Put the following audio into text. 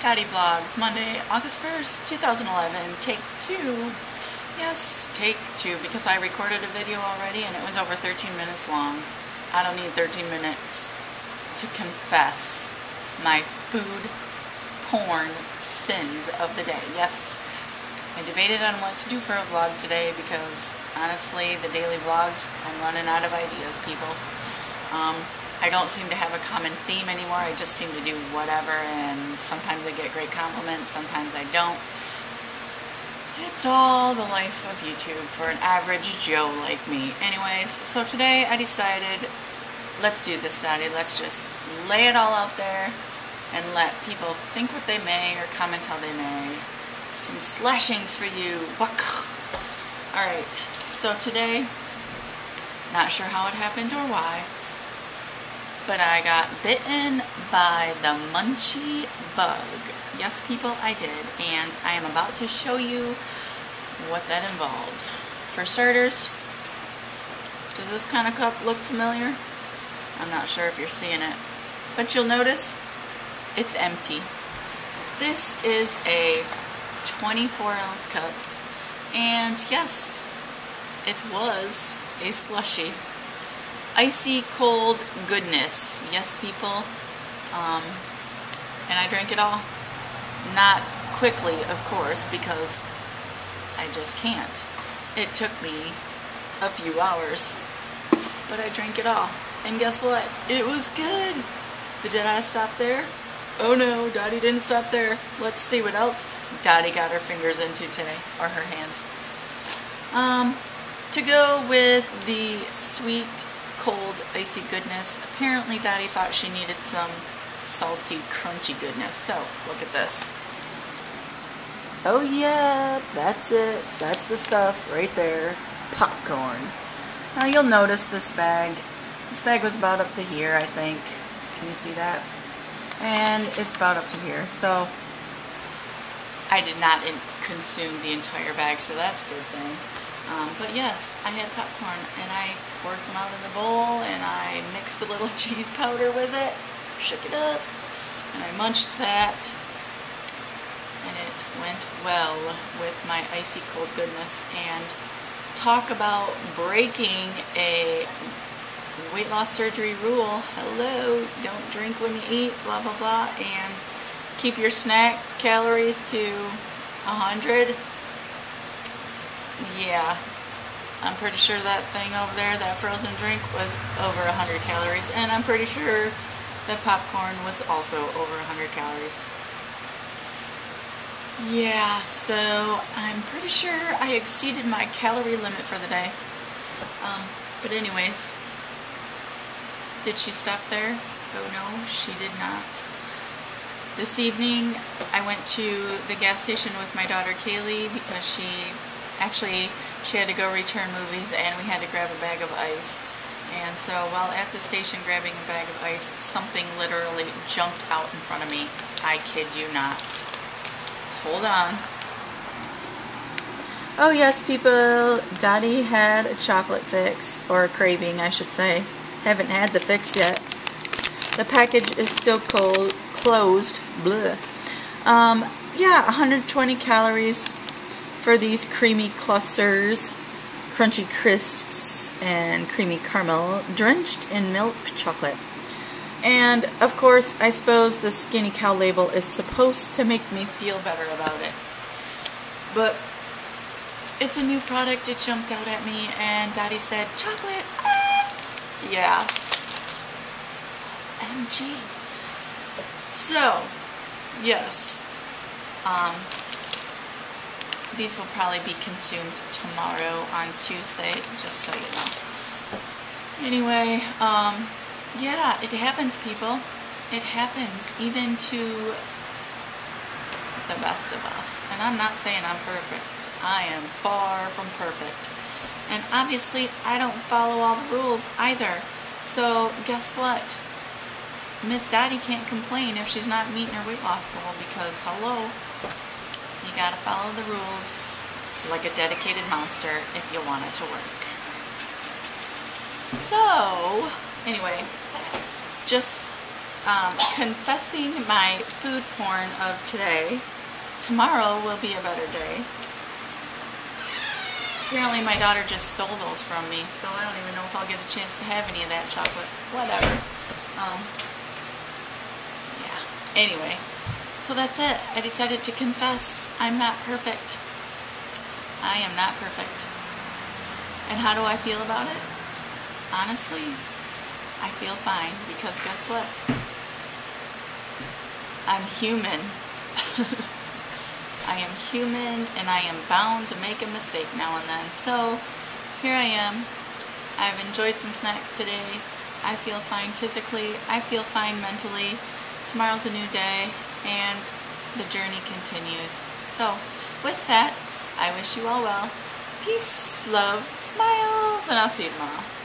Dottie Vlogs, Monday, August 1st, 2011, take two. Yes, take two, because I recorded a video already and it was over 13 minutes long. I don't need 13 minutes to confess my food porn sins of the day. Yes, I debated on what to do for a vlog today because, honestly, the daily vlogs, I'm running out of ideas, people. I don't seem to have a common theme anymore. I just seem to do whatever, and sometimes I get great compliments, sometimes I don't. It's all the life of YouTube for an average Joe like me. Anyways, so today I decided, let's do this, Dottie. Let's just lay it all out there and let people think what they may or comment how they may. Some slashings for you. Alright, so today, not sure how it happened or why, but I got bitten by the munchie bug. Yes, people, I did, and I am about to show you what that involved. For starters, does this kind of cup look familiar? I'm not sure if you're seeing it, but you'll notice it's empty. This is a 24-ounce cup, and yes, it was a slushie. Icy cold goodness. Yes, people. And I drank it all. Not quickly, of course, because I just can't. It took me a few hours, but I drank it all. And guess what? It was good. But did I stop there? Oh no, Dottie didn't stop there. Let's see what else Dottie got her fingers into today, or her hands. To go with the sweet cold, icy goodness. Apparently, Dottie thought she needed some salty, crunchy goodness. So, look at this. Oh, yeah, that's it. That's the stuff right there. Popcorn. Now, you'll notice this bag. This bag was about up to here, I think. Can you see that? And it's about up to here. So, I did not consume the entire bag, so that's a good thing. But yes, I had popcorn, and I poured some out in the bowl, and I mixed a little cheese powder with it, shook it up, and I munched that, and it went well with my icy cold goodness. And talk about breaking a weight loss surgery rule. Hello, don't drink when you eat, blah, blah, blah, and keep your snack calories to 100. Yeah, I'm pretty sure that thing over there, that frozen drink, was over 100 calories. And I'm pretty sure that popcorn was also over 100 calories. Yeah, so I'm pretty sure I exceeded my calorie limit for the day. But anyways, did she stop there? Oh no, she did not. This evening, I went to the gas station with my daughter Kaylee because she had to go return movies, and we had to grab a bag of ice. And so while at the station grabbing a bag of ice, something literally jumped out in front of me. I kid you not. Hold on. Oh yes, people, Dottie had a chocolate fix, or a craving, I should say. Haven't had the fix yet. The package is still cold, closed. Blah. Yeah, 120 calories. For these creamy clusters, crunchy crisps, and creamy caramel drenched in milk chocolate. And of course, I suppose the Skinny Cow label is supposed to make me feel better about it, but it's a new product. It jumped out at me, and Dottie said, "Chocolate, ah!" Yeah. OMG. So, yes. These will probably be consumed tomorrow on Tuesday, just so you know. Anyway, yeah, it happens, people. It happens, even to the best of us. And I'm not saying I'm perfect. I am far from perfect. And obviously, I don't follow all the rules either. So, guess what? Miss Dottie can't complain if she's not meeting her weight loss goal, because, hello, you gotta follow the rules like a dedicated monster if you want it to work. So, anyway, just confessing my food porn of today. Tomorrow will be a better day. Apparently my daughter just stole those from me, so I don't even know if I'll get a chance to have any of that chocolate. Whatever. Yeah. Anyway, so that's it. I decided to confess I'm not perfect. I am not perfect. And how do I feel about it? Honestly, I feel fine, because guess what? I'm human. I am human, and I am bound to make a mistake now and then. So, here I am. I've enjoyed some snacks today. I feel fine physically. I feel fine mentally. Tomorrow's a new day, and the journey continues. So, with that, I wish you all well. Peace, love, smiles, and I'll see you tomorrow.